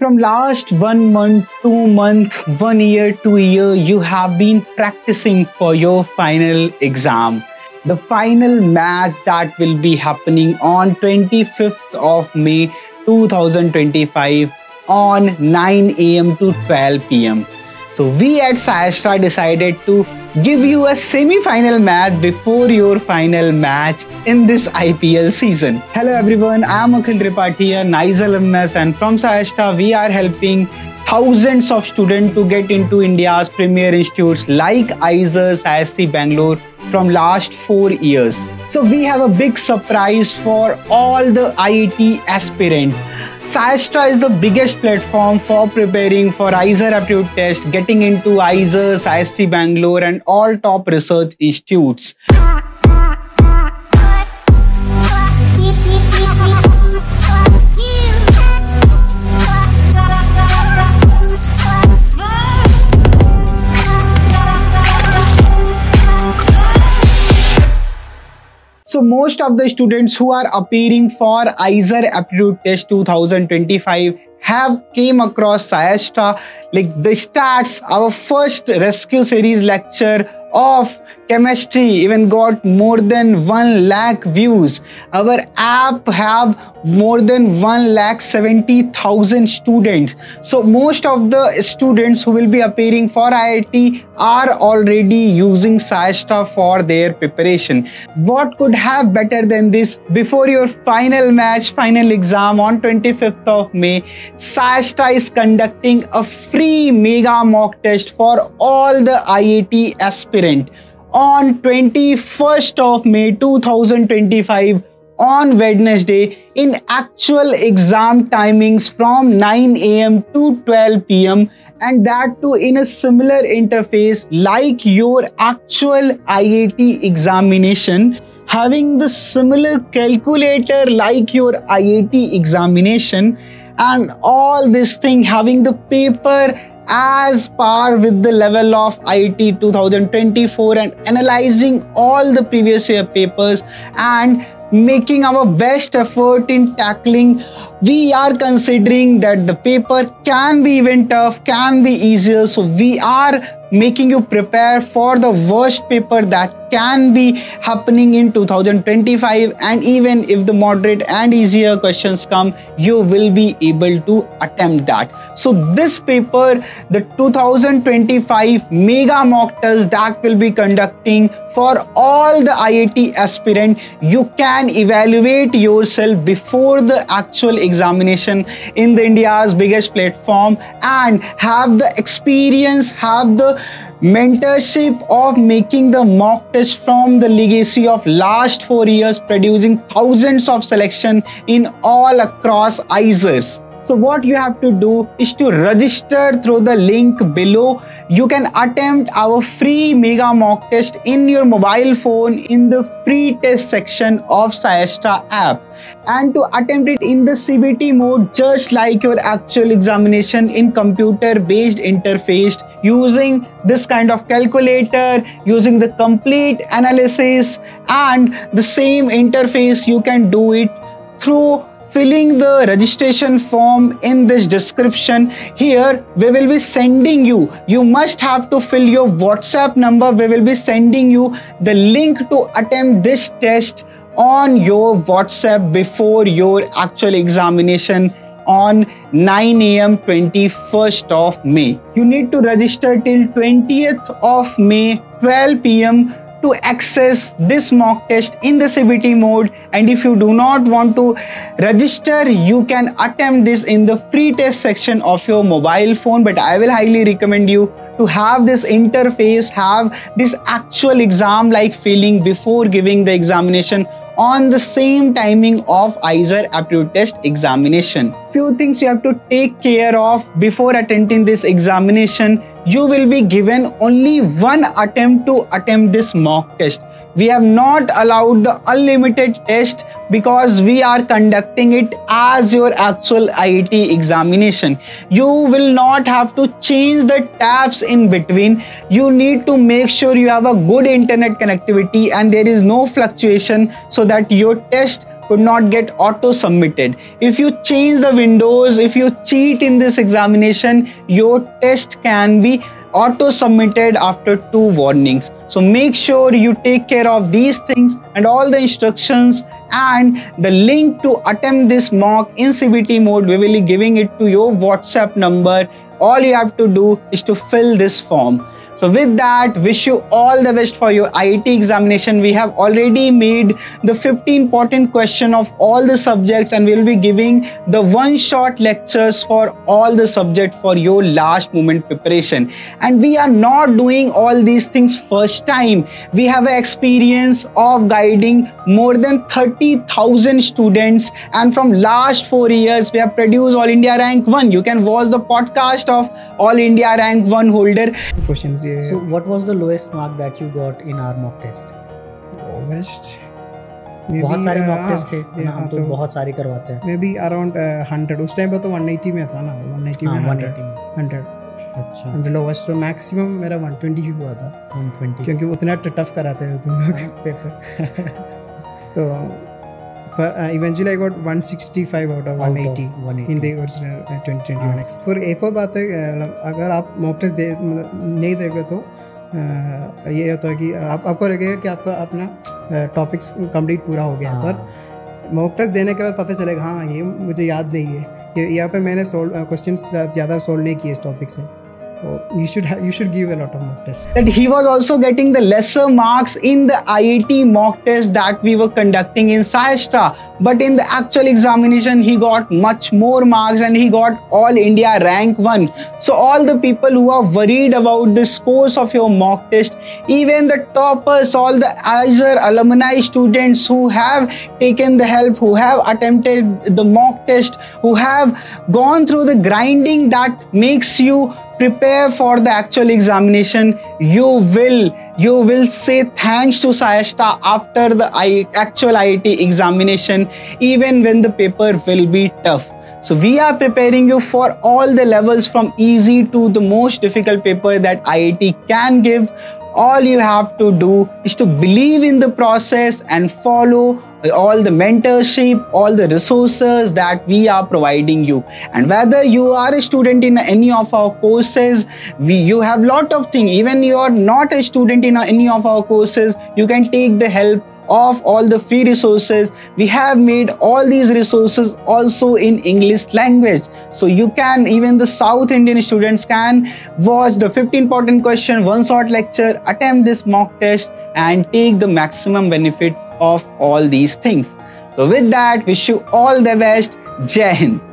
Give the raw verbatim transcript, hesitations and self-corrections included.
From last one month, two month, one year, two year, you have been practicing for your final exam. The final maths that will be happening on twenty-fifth of May two thousand twenty-five on nine A M to twelve P M So we at SciAstra decided to give you a semi-final match before your final match in this I P L season. Hello everyone, I am Akhil Tripathi, a NISER alumnus, and from SciAstra we are helping thousands of students to get into India's premier institutes like IISERs, IISc, Bangalore from last four years. So we have a big surprise for all the I I T aspirants. SciAstra is the biggest platform for preparing for IISER Aptitude Test, getting into IISERs, IISc, Bangalore and all top research institutes. So most of the students who are appearing for IISER Aptitude Test two thousand twenty-five have came across SciAstra. Like this starts our first rescue series lecture of chemistry, even got more than one lakh views. Our app have more than one lakh seventy thousand students. So most of the students who will be appearing for I I T are already using SciAstra for their preparation. What could have better than this? Before your final match, final exam on twenty-fifth of May, SciAstra is conducting a free mega mock test for all the I I T aspirants on twenty-first of May two thousand twenty-five on Wednesday in actual exam timings from nine A M to twelve P M and that too in a similar interface like your actual I I T examination, having the similar calculator like your I I T examination and all this thing, having the paper as par with the level of I I T two thousand twenty-four and analyzing all the previous year papers and making our best effort in tackling. We are considering that the paper can be even tough, can be easier, so we are making you prepare for the worst paper that can be happening in two thousand twenty-five, and even if the moderate and easier questions come, you will be able to attempt that. So this paper, the two thousand twenty-five mega mock test that will be conducting for all the I I T aspirant, you can evaluate yourself before the actual examination in the India's biggest platform and have the experience, have the mentorship of making the mock test from the legacy of last four years, producing thousands of selection in all across IISERs. So what you have to do is to register through the link below. You can attempt our free mega mock test in your mobile phone in the free test section of SciAstra app. And to attempt it in the C B T mode, just like your actual examination in computer-based interface, using this kind of calculator, using the complete analysis and the same interface, you can do it through filling the registration form in this description. Here we will be sending you, you must have to fill your WhatsApp number. We will be sending you the link to attempt this test on your WhatsApp before your actual examination on nine A M twenty-first of May. You need to register till twentieth of May twelve P M to access this mock test in the C B T mode, and if you do not want to register, you can attempt this in the free test section of your mobile phone, but I will highly recommend you to have this interface, have this actual exam like feeling before giving the examination on the same timing of IISER Aptitude Test examination. Few things you have to take care of before attempting this examination. You will be given only one attempt to attempt this mock test. We have not allowed the unlimited test because we are conducting it as your actual I I T examination. You will not have to change the tabs in between. You need to make sure you have a good internet connectivity and there is no fluctuation so that your test could not get auto submitted. If you change the windows, if you cheat in this examination, your test can be auto submitted after two warnings. So make sure you take care of these things and all the instructions, and the link to attempt this mock in C B T mode, we will be giving it to your WhatsApp number. All you have to do is to fill this form. So with that, wish you all the best for your I I T examination. We have already made the fifty important questions of all the subjects, and we will be giving the one-shot lectures for all the subjects for your last moment preparation. And we are not doing all these things first time. We have an experience of guiding more than thirty thousand students, and from last four years, we have produced All India Rank one. You can watch the podcast of All India Rank one holder. Questions. So what was the lowest mark that you got in our mock test? Lowest? Maybe, बहुत सारे mock test थे, yeah, हम तो बहुत सारे करवाते हैं. Maybe around one hundred. उस टाइम पे तो one eighty में था ना, one eighty में one hundred. अच्छा. And the lowest, तो maximum मेरा one twenty ही हुआ था. one twenty. क्योंकि उतना tough कराते हैं तुम लोग पेपर. तो but uh, eventually I got one sixty-five out of one eighty, out of one eighty. In the original uh, twenty twenty-one exam. For एक और बात है, अगर आप mock test दे नहीं देगा तो ये होता है कि आप आपको लगेगा कि आपका अपना topics complete पूरा हो गया, पर mock test देने के बाद पता चलेगा हाँ ये मुझे याद नहीं है, यहाँ पे मैंने solve questions ज़्यादा solve नहीं किए इस topic से. So you should have, you should give a lot of mock tests. That he was also getting the lesser marks in the I I T mock test that we were conducting in SciAstra, but in the actual examination he got much more marks and he got All India Rank one. So all the people who are worried about the scores of your mock test, even the toppers, all the I I S E R alumni students who have taken the help, who have attempted the mock test, who have gone through the grinding that makes you prepare for the actual examination, you will you will say thanks to SciAstra after the actual I I T examination, even when the paper will be tough. So we are preparing you for all the levels, from easy to the most difficult paper that I I T can give. All you have to do is to believe in the process and follow all the mentorship, all the resources that we are providing you. And whether you are a student in any of our courses, we, you have lot of things. Even you are not a student in any of our courses, you can take the help of all the free resources. We have made all these resources also in English language. So you can, even the South Indian students can watch the fifteen important question, one short lecture, attempt this mock test and take the maximum benefit of all these things. So with that, wish you all the best. Jai Hind.